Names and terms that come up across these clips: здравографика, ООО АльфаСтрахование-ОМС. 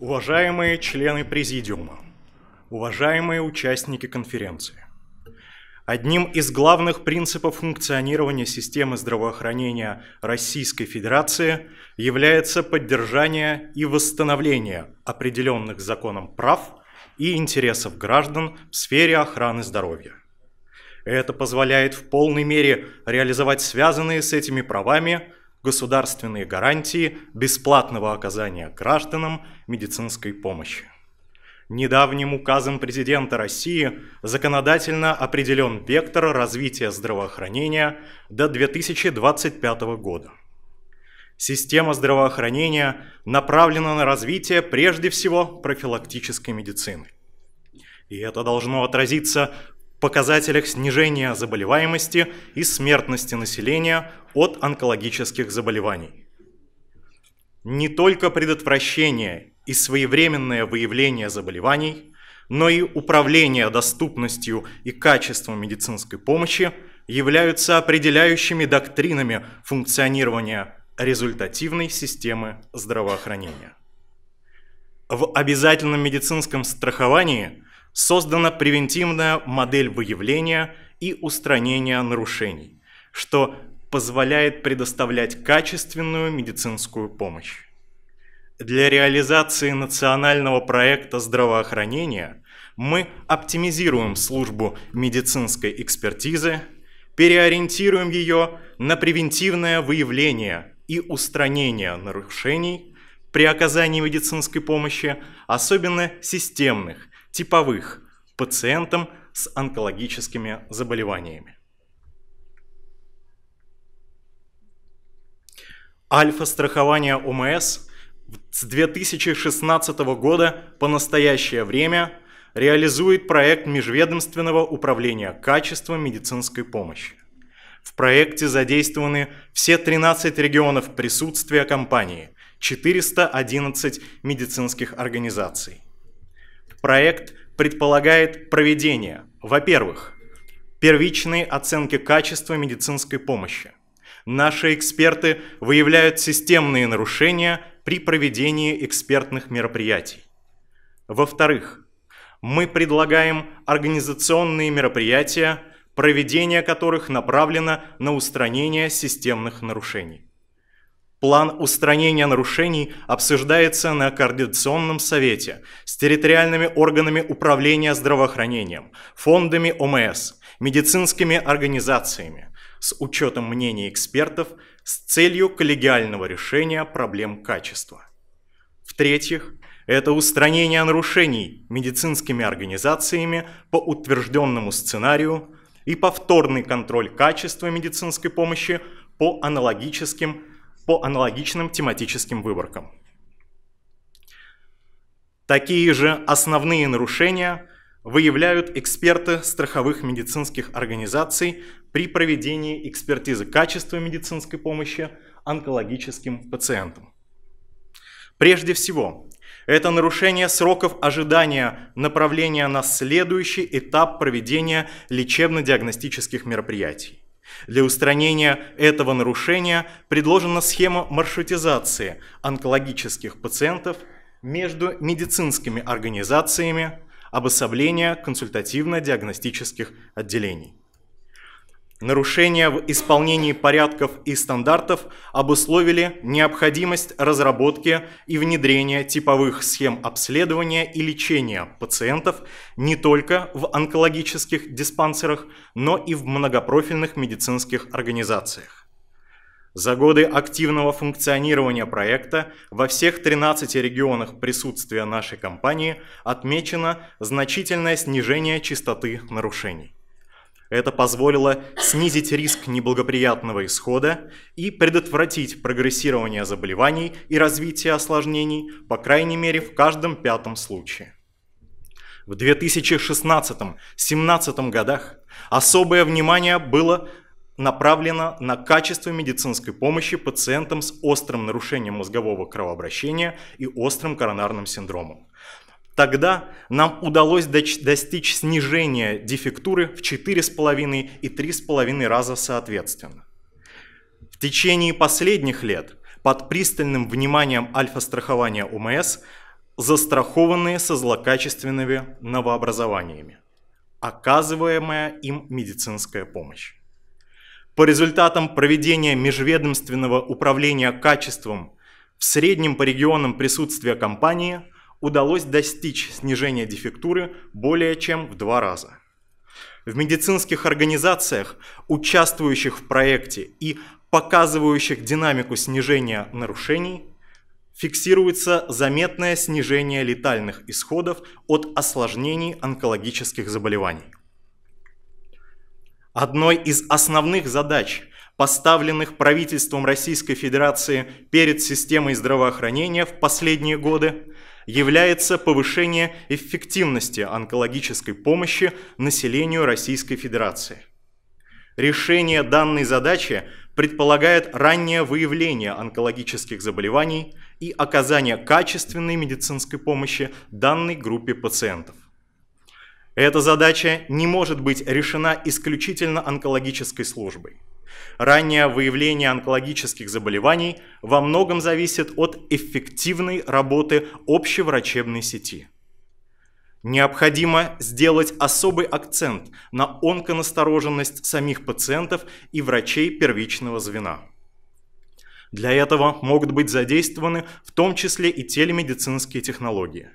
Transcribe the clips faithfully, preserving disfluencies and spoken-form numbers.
Уважаемые члены Президиума, уважаемые участники конференции, одним из главных принципов функционирования системы здравоохранения Российской Федерации является поддержание и восстановление определенных законом прав и интересов граждан в сфере охраны здоровья. Это позволяет в полной мере реализовать связанные с этими правами государственные гарантии бесплатного оказания гражданам медицинской помощи. Недавним указом президента России законодательно определен вектор развития здравоохранения до две тысячи двадцать пятого года. Система здравоохранения направлена на развитие прежде всего профилактической медицины. И это должно отразиться в показателях снижения заболеваемости и смертности населения от онкологических заболеваний. Не только предотвращение и своевременное выявление заболеваний, но и управление доступностью и качеством медицинской помощи являются определяющими доктринами функционирования результативной системы здравоохранения. В обязательном медицинском страховании создана превентивная модель выявления и устранения нарушений, что позволяет предоставлять качественную медицинскую помощь. Для реализации национального проекта здравоохранения мы оптимизируем службу медицинской экспертизы, переориентируем ее на превентивное выявление и устранение нарушений при оказании медицинской помощи, особенно системных, типовых, пациентам с онкологическими заболеваниями. Альфа-страхование О М С с две тысячи шестнадцатого года по настоящее время реализует проект межведомственного управления качеством медицинской помощи. В проекте задействованы все тринадцать регионов присутствия компании, четыреста одиннадцать медицинских организаций. Проект предполагает проведение, во-первых, первичной оценки качества медицинской помощи. Наши эксперты выявляют системные нарушения при проведении экспертных мероприятий. Во-вторых, мы предлагаем организационные мероприятия, проведение которых направлено на устранение системных нарушений. План устранения нарушений обсуждается на Координационном совете с территориальными органами управления здравоохранением, фондами О М С, медицинскими организациями, с учетом мнений экспертов с целью коллегиального решения проблем качества. В-третьих, это устранение нарушений медицинскими организациями по утвержденному сценарию и повторный контроль качества медицинской помощи по аналогическим, по аналогичным тематическим выборкам. Такие же основные нарушения выявляют эксперты страховых медицинских организаций при проведении экспертизы качества медицинской помощи онкологическим пациентам. Прежде всего, это нарушение сроков ожидания направления на следующий этап проведения лечебно-диагностических мероприятий. Для устранения этого нарушения предложена схема маршрутизации онкологических пациентов между медицинскими организациями, обособления консультативно-диагностических отделений. Нарушения в исполнении порядков и стандартов обусловили необходимость разработки и внедрения типовых схем обследования и лечения пациентов не только в онкологических диспансерах, но и в многопрофильных медицинских организациях. За годы активного функционирования проекта во всех тринадцати регионах присутствия нашей компании отмечено значительное снижение частоты нарушений. Это позволило снизить риск неблагоприятного исхода и предотвратить прогрессирование заболеваний и развитие осложнений, по крайней мере, в каждом пятом случае. В две тысячи шестнадцатом — две тысячи семнадцатом годах особое внимание было направлено на качество медицинской помощи пациентам с острым нарушением мозгового кровообращения и острым коронарным синдромом. Тогда нам удалось достичь снижения дефектуры в четыре с половиной и три с половиной раза соответственно. В течение последних лет под пристальным вниманием альфа-страхования О М С застрахованные со злокачественными новообразованиями, оказываемая им медицинская помощь. По результатам проведения межведомственного управления качеством в среднем по регионам присутствия компании удалось достичь снижения дефектуры более чем в два раза. В медицинских организациях, участвующих в проекте и показывающих динамику снижения нарушений, фиксируется заметное снижение летальных исходов от осложнений онкологических заболеваний. Одной из основных задач, поставленных правительством Российской Федерации перед системой здравоохранения в последние годы, является повышение эффективности онкологической помощи населению Российской Федерации. Решение данной задачи предполагает раннее выявление онкологических заболеваний и оказание качественной медицинской помощи данной группе пациентов. Эта задача не может быть решена исключительно онкологической службой. Раннее выявление онкологических заболеваний во многом зависит от эффективной работы общеврачебной сети. Необходимо сделать особый акцент на онконастороженность самих пациентов и врачей первичного звена. Для этого могут быть задействованы в том числе и телемедицинские технологии.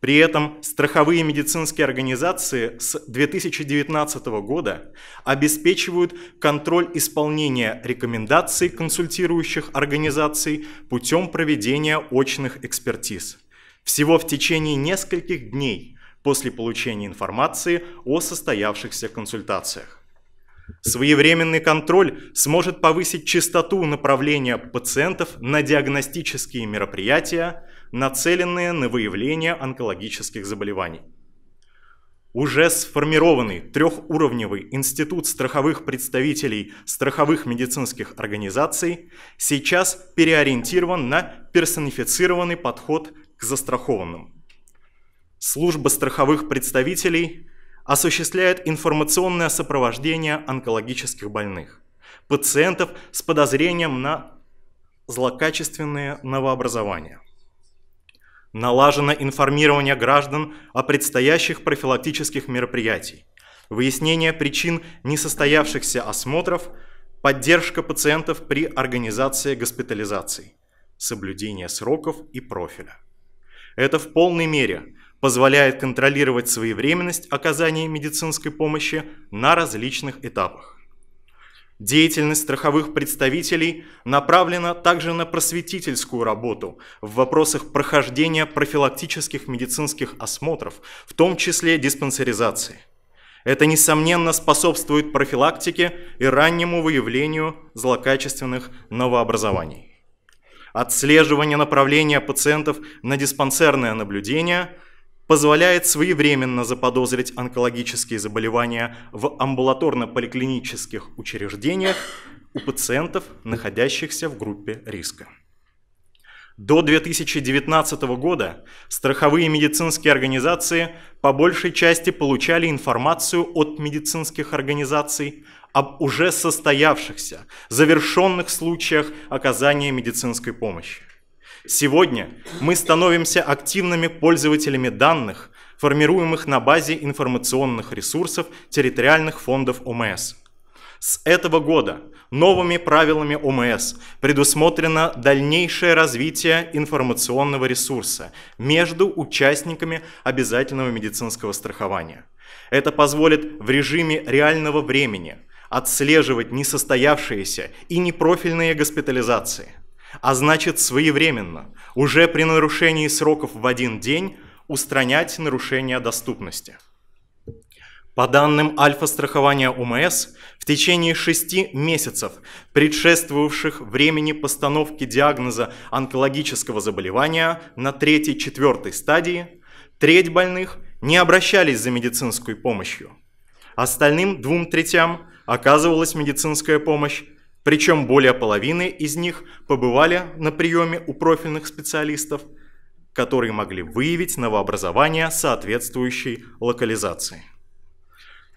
При этом страховые медицинские организации с две тысячи девятнадцатого года обеспечивают контроль исполнения рекомендаций консультирующих организаций путем проведения очных экспертиз. Всего в течение нескольких дней после получения информации о состоявшихся консультациях. Своевременный контроль сможет повысить частоту направления пациентов на диагностические мероприятия, нацеленные на выявление онкологических заболеваний. Уже сформированный трехуровневый институт страховых представителей страховых медицинских организаций сейчас переориентирован на персонифицированный подход к застрахованным. Служба страховых представителей осуществляет информационное сопровождение онкологических больных, пациентов с подозрением на злокачественные новообразования. Налажено информирование граждан о предстоящих профилактических мероприятиях, выяснение причин несостоявшихся осмотров, поддержка пациентов при организации госпитализации, соблюдение сроков и профиля. Это в полной мере позволяет контролировать своевременность оказания медицинской помощи на различных этапах. Деятельность страховых представителей направлена также на просветительскую работу в вопросах прохождения профилактических медицинских осмотров, в том числе диспансеризации. Это, несомненно, способствует профилактике и раннему выявлению злокачественных новообразований. Отслеживание направления пациентов на диспансерное наблюдение позволяет своевременно заподозрить онкологические заболевания в амбулаторно-поликлинических учреждениях у пациентов, находящихся в группе риска. До две тысячи девятнадцатого года страховые медицинские организации по большей части получали информацию от медицинских организаций об уже состоявшихся, завершенных случаях оказания медицинской помощи. Сегодня мы становимся активными пользователями данных, формируемых на базе информационных ресурсов территориальных фондов О М С. С этого года новыми правилами О М С предусмотрено дальнейшее развитие информационного ресурса между участниками обязательного медицинского страхования. Это позволит в режиме реального времени отслеживать несостоявшиеся и непрофильные госпитализации, а значит своевременно, уже при нарушении сроков в один день, устранять нарушения доступности. По данным Альфа-страхования О М С, в течение шести месяцев, предшествовавших времени постановки диагноза онкологического заболевания на третьей-четвёртой стадии, треть больных не обращались за медицинской помощью. Остальным двум третям оказывалась медицинская помощь, причем более половины из них побывали на приеме у профильных специалистов, которые могли выявить новообразования соответствующей локализации.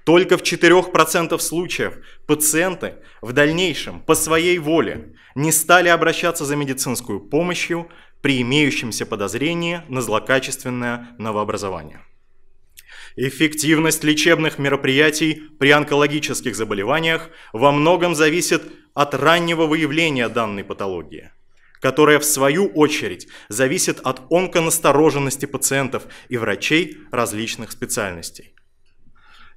Только в четырёх процентах случаев пациенты в дальнейшем по своей воле не стали обращаться за медицинскую помощью при имеющемся подозрении на злокачественное новообразование. Эффективность лечебных мероприятий при онкологических заболеваниях во многом зависит от раннего выявления данной патологии, которая в свою очередь зависит от онконастороженности пациентов и врачей различных специальностей.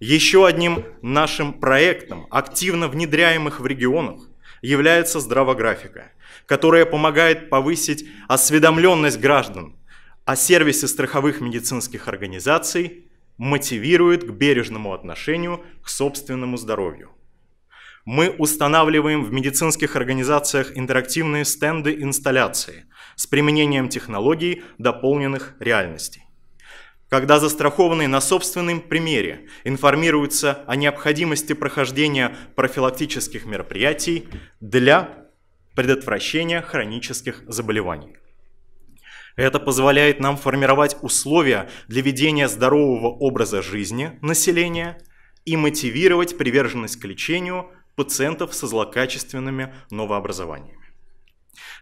Еще одним нашим проектом, активно внедряемых в регионах, является здравографика, которая помогает повысить осведомленность граждан о сервисе страховых медицинских организаций, мотивирует к бережному отношению к собственному здоровью. Мы устанавливаем в медицинских организациях интерактивные стенды-инсталляции с применением технологий дополненных реальностей. Когда застрахованные на собственном примере информируются о необходимости прохождения профилактических мероприятий для предотвращения хронических заболеваний. Это позволяет нам формировать условия для ведения здорового образа жизни населения и мотивировать приверженность к лечению пациентов со злокачественными новообразованиями.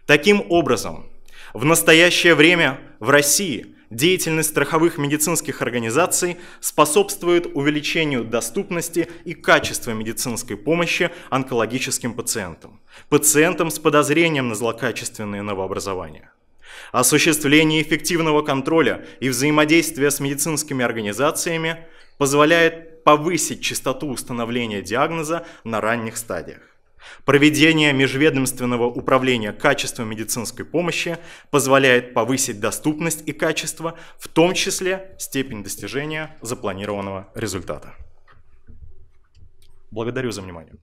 Таким образом, в настоящее время в России деятельность страховых медицинских организаций способствует увеличению доступности и качества медицинской помощи онкологическим пациентам, пациентам с подозрением на злокачественные новообразования. Осуществление эффективного контроля и взаимодействия с медицинскими организациями позволяет повысить частоту установления диагноза на ранних стадиях. Проведение межведомственного управления качеством медицинской помощи позволяет повысить доступность и качество, в том числе степень достижения запланированного результата. Благодарю за внимание.